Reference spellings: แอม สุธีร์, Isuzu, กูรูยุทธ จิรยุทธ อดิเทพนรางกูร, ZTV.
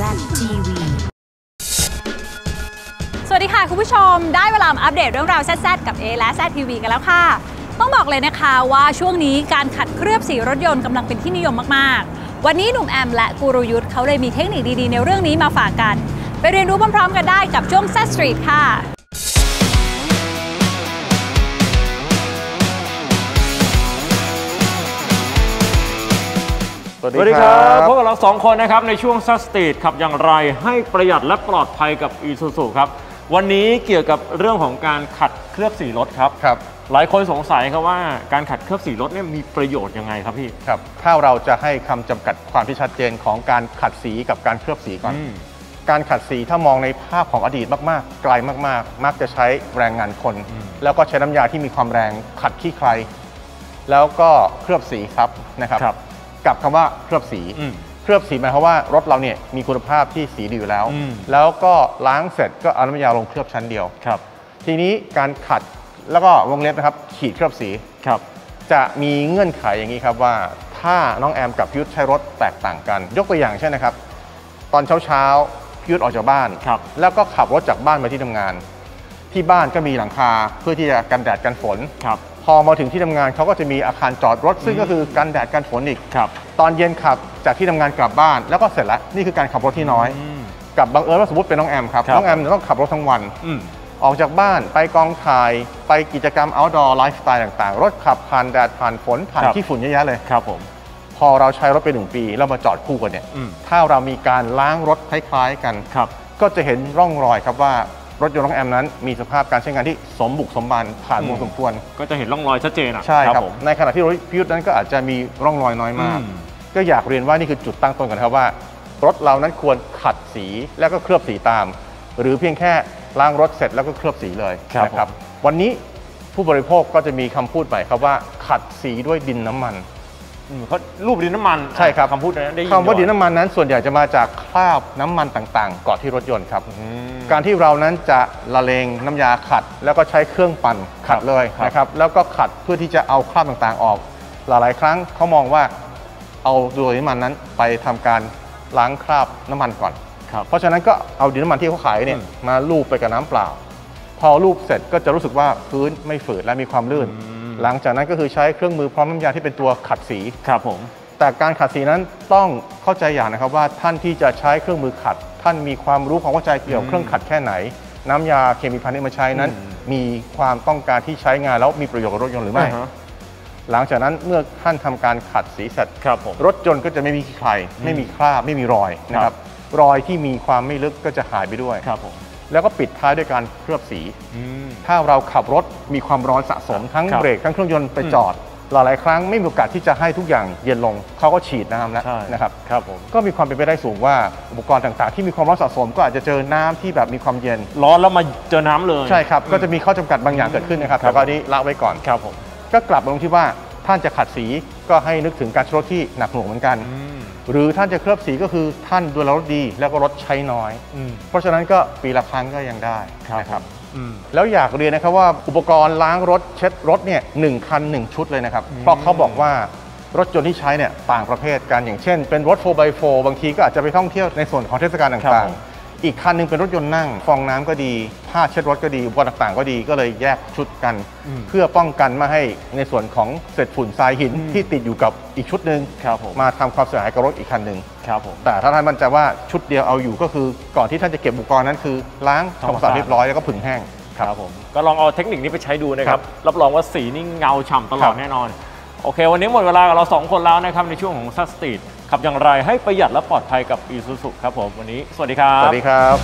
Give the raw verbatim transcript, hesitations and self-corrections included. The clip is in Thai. แซด ที วี สวัสดีค่ะคุณผู้ชมได้เวลาอัปเดตเรื่องราวแซด กับ เอ และ แซด ที วี กันแล้วค่ะต้องบอกเลยนะคะว่าช่วงนี้การขัดเคลือบสีรถยนต์กำลังเป็นที่นิยมมากๆวันนี้หนุ่มแอมและกูรูยุทธเขาเลยมีเทคนิคดีๆในเรื่องนี้มาฝากกันไปเรียนรู้พร้อมๆกันได้กับช่วง แซด Street ค่ะสวัสดีครับพบกับเราสองคนนะครับในช่วงแซด Street ขับอย่างไรให้ประหยัดและปลอดภัยกับ Isuzu ครับวันนี้เกี่ยวกับเรื่องของการขัดเคลือบสีรถครับครับหลายคนสงสัยครับว่าการขัดเคลือบสีรถเนี่ยมีประโยชน์ยังไงครับพี่ครับถ้าเราจะให้คำจำกัดความที่ชัดเจนของการขัดสีกับการเคลือบสีก่อนการขัดสีถ้ามองในภาพของอดีตมากๆไกลมากๆมักจะใช้แรงงานคนแล้วก็ใช้น้ำยาที่มีความแรงขัดขี้ใครแล้วก็เคลือบสีครับนะครับกับคำว่าเคลือบสีเคลือบสีหมายความว่ารถเราเนี่ยมีคุณภาพที่สีดีอยู่แล้วแล้วก็ล้างเสร็จก็เอาน้ำยาลงเคลือบชั้นเดียวครับทีนี้การขัดแล้วก็วงเล็บนะครับขีดเคลือบสีครับจะมีเงื่อนไขอย่างนี้ครับว่าถ้าน้องแอมกับพิยุทธใช้รถแตกต่างกันยกตัวอย่างเช่นนะครับตอนเช้าเช้าพิยุทธออกจากบ้านแล้วก็ขับรถจากบ้านไปที่ทำงานที่บ้านก็มีหลังคาเพื่อที่จะกันแดดกันฝนครับพอมาถึงที่ทำงานเขาก็จะมีอาคารจอดรถซึ่งก็คือกันแดดกันฝนอีกครับตอนเย็นขับจากที่ทำงานกลับบ้านแล้วก็เสร็จแล้วนี่คือการขับรถที่น้อยกับบังเอิญว่าสมมติเป็นน้องแอมครับน้องแอมต้องขับรถทั้งวันออกจากบ้านไปกองถ่ายไปกิจกรรม outdoor lifestyle ต่างๆรถขับผ่านแดดผ่านฝนผ่านขี้ฝุ่นเยอะๆเลยครับผมพอเราใช้รถไปหนึ่งปีแล้วมาจอดคู่กันเนี่ยถ้าเรามีการล้างรถคล้ายๆกันก็จะเห็นร่องรอยครับว่ารถยนต์น้องแอมนั้นมีสภาพการใช้งานที่สมบุกสมบันผ่านพอสมควรก็จะเห็นร่องรอยชัดเจนอ่ะใช่ครับในขณะที่รถพิยุทธ์นั้นก็อาจจะมีร่องรอยน้อยมากก็อยากเรียนว่านี่คือจุดตั้งต้นกันครับว่ารถเรานั้นควรขัดสีแล้วก็เคลือบสีตามหรือเพียงแค่ล้างรถเสร็จแล้วก็เคลือบสีเลยนะครับวันนี้ผู้บริโภคก็จะมีคำพูดใหม่ครับว่าขัดสีด้วยดินน้ำมันเขารูปดินน้ำมันใช่ครับคำพูดนั้นได้ยินคำว่าดินน้ำมันนั้นส่วนใหญ่จะมาจากคราบน้ำมันต่างๆเกาะที่รถยนต์ครับการที่เรานั้นจะละเลงน้ำยาขัดแล้วก็ใช้เครื่องปั่นขัดเลยนะครับแล้วก็ขัดเพื่อที่จะเอาคราบต่างๆออกหลายๆครั้งเขามองว่าเอาดินน้ำมันนั้นไปทำการล้างคราบน้ำมันก่อนเพราะฉะนั้นก็เอาดินน้ำมันที่เขาขายเนี่ยมาลูบไปกับน้ำเปล่าพอลูบเสร็จก็จะรู้สึกว่าพื้นไม่ฝืดและมีความลื่นหลังจากนั้นก็คือใช้เครื่องมือพร้อมน้ำยาที่เป็นตัวขัดสีครับผมแต่การขัดสีนั้นต้องเข้าใจอย่างนะครับว่าท่านที่จะใช้เครื่องมือขัดท่านมีความรู้ความเข้าใจเกี่ยวเครื่องขัดแค่ไหนน้ำยาเคมีภัณฑ์ที่มาใช้นั้นมีความต้องการที่ใช้งานแล้วมีประโยชน์กับรถยนต์หรือไม่หลังจากนั้นเมื่อท่านทำการขัดสีเสร็จครับผมรถยนต์ก็จะไม่มีใครไม่มีคราบไม่มีรอยนะครับรอยที่มีความไม่ลึกก็จะหายไปด้วยครับผมแล้วก็ปิดท้ายด้วยการเคลือบสีถ้าเราขับรถมีความร้อนสะสมทั้งเบรกทั้งเครื่องยนต์ไปจอดหลายๆครั้งไม่มีโอกาสที่จะให้ทุกอย่างเย็นลงเขาก็ฉีดน้ำแล้วนะครับครับผมก็มีความเป็นไปได้สูงว่าอุปกรณ์ต่างๆที่มีความร้อนสะสมก็อาจจะเจอน้ำที่แบบมีความเย็นร้อนแล้วมาเจอน้ำเลยใช่ครับก็จะมีข้อจำกัดบางอย่างเกิดขึ้นนะครับแต่ตอนนี้ละไว้ก่อนครับผมก็กลับมาลงที่ว่าท่านจะขัดสีก็ให้นึกถึงการใช้รถที่หนักหน่วงเหมือนกันหรือท่านจะเคลือบสีก็คือท่านดูแลรถดีแล้วก็รถใช้น้อยเพราะฉะนั้นก็ปีละครั้งก็ยังได้นะครับแล้วอยากเรียนนะครับว่าอุปกรณ์ล้างรถเช็ดรถเนี่ยหนึ่งคันหนึ่งชุดเลยนะครับเพราะเขาบอกว่ารถยนต์ที่ใช้เนี่ยต่างประเภทกันอย่างเช่นเป็นรถ โฟร์ บาย โฟร์ บางทีก็อาจจะไปท่องเที่ยวในส่วนของเทศกาลต่างๆอีกคันนึงเป็นรถยนต์นั่งฟองน้ำก็ดีผ้าเช็ดรถก็ดีอุปกรณ์ต่างๆก็ดีก็เลยแยกชุดกันเพื่อป้องกันไม่ให้ในส่วนของเศษฝุ่นทรายหินที่ติดอยู่กับอีกชุดหนึ่งมาทำความเสียหายกับรถอีกคันหนึ่งแต่ถ้าท่านมั่นใจว่าชุดเดียวเอาอยู่ก็คือก่อนที่ท่านจะเก็บอุปกรณ์นั้นคือล้างทำความสะอาดเรียบร้อยแล้วก็ผึ่งแห้งครับผมก็ลองเอาเทคนิคนี้ไปใช้ดูนะครับรับรองว่าสีนี่เงาฉ่ำตลอดแน่นอนโอเควันนี้หมดเวลากับเราสองคนแล้วนะครับในช่วงของแซด Streetขับอย่างไรให้ประหยัดและปลอดภัยกับ Isuzu ครับผมวันนี้สวัสดีครับสวัสดีครับ